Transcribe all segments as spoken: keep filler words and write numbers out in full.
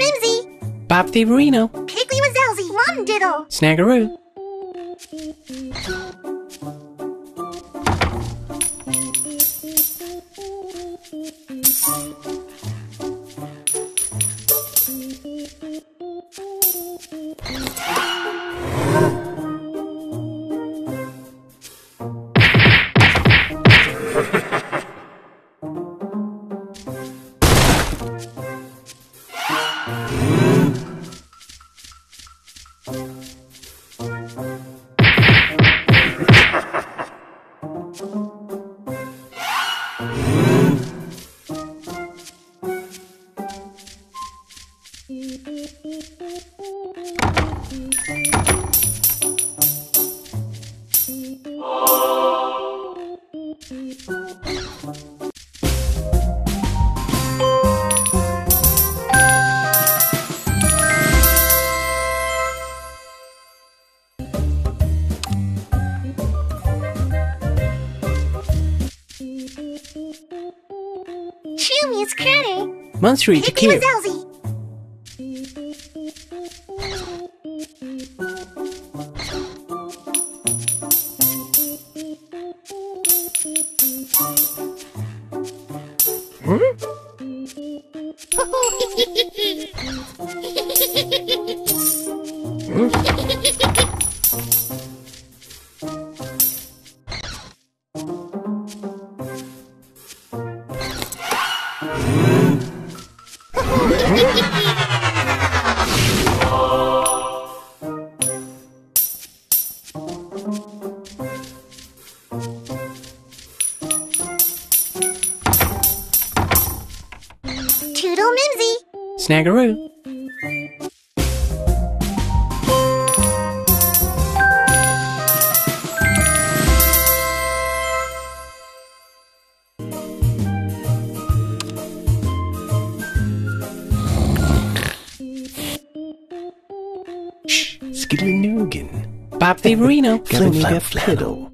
Mimsy, Bob Favorino, Piggly Wazzelzy, Lum Diddle, Snaggaroo. Monster each cute. Snaggaroo. Shh, Skidlinoogan. Bob Favorino. Flip Flap.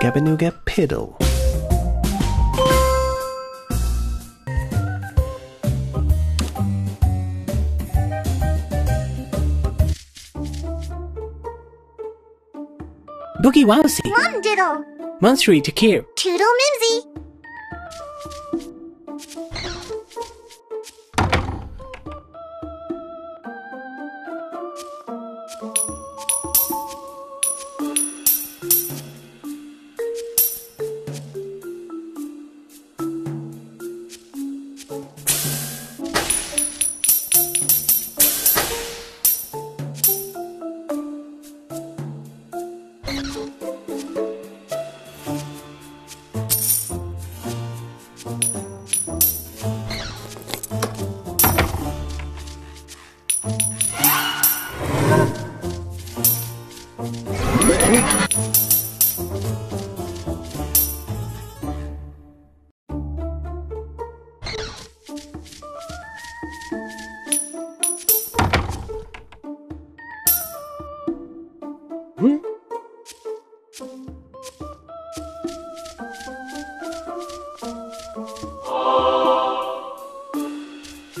Gabanooga Piddle. Boogie Wowsy. Lum Diddle. Monstery Takir. Toodle Mimsy.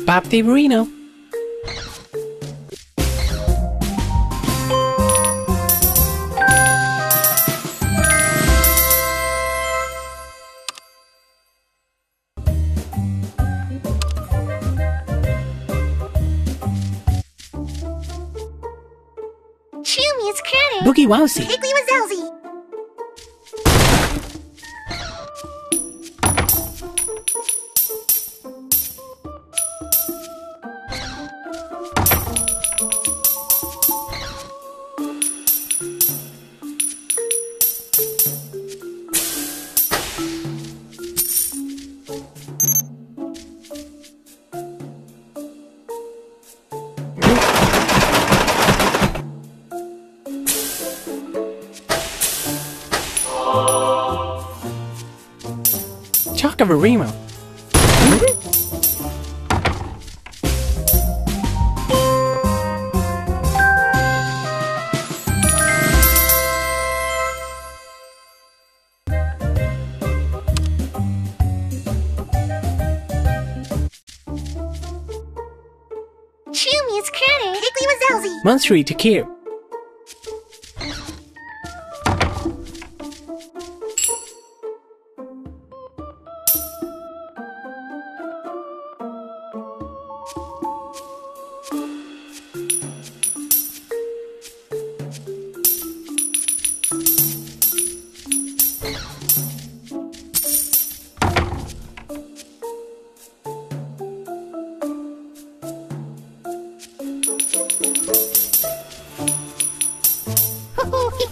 Bob Favorino. Spooky Wowsy. Piggly Wazowsy. Of a Remo. Chumi's Cranny. Piggly Wazowsy. Monstery to Q.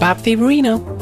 Bob the Burrino.